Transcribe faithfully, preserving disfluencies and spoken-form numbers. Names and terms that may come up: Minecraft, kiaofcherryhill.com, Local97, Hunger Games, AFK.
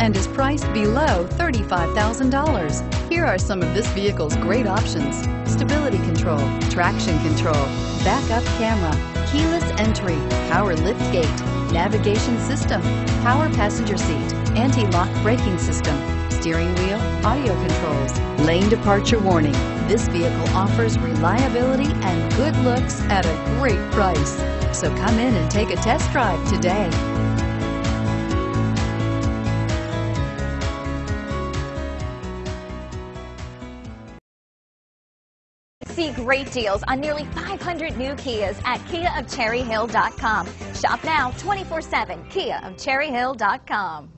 and is priced below thirty-five thousand dollars. Here are some of this vehicle's great options: stability control, traction control, backup camera, keyless entry, power liftgate, navigation system, power passenger seat, anti-lock braking system, steering wheel audio controls, lane departure warning. This vehicle offers reliability and good looks at a great price. So come in and take a test drive today. See great deals on nearly five hundred new Kias at kia of cherry hill dot com. Shop now twenty-four seven, kia of cherry hill dot com.